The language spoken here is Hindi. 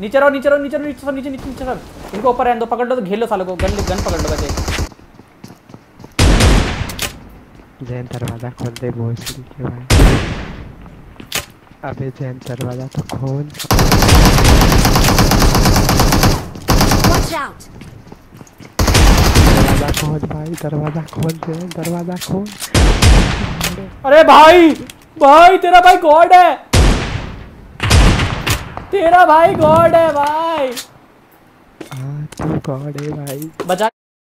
नीचे रहो, नीचे रहो, नीचे रहो, नीचे सब, नीचे नीचे नीचे सब। इनको ऊपर रहने दो, पकड़ लो तो घेर लो सालों को। गन पकड़ लो बस। जैन दरवाजा खोल दे भोसड़ी के भाई। अबे जैन दरवाजा तो खोल। Watch out! दरवाजा खोल भाई, दरवाजा खोल दे, दरवाजा खोल। अरे भाई, भाई तेरा भाई गॉड है, तेरा भाई गॉड है भाई। हाँ तू गॉड है भाई। बचा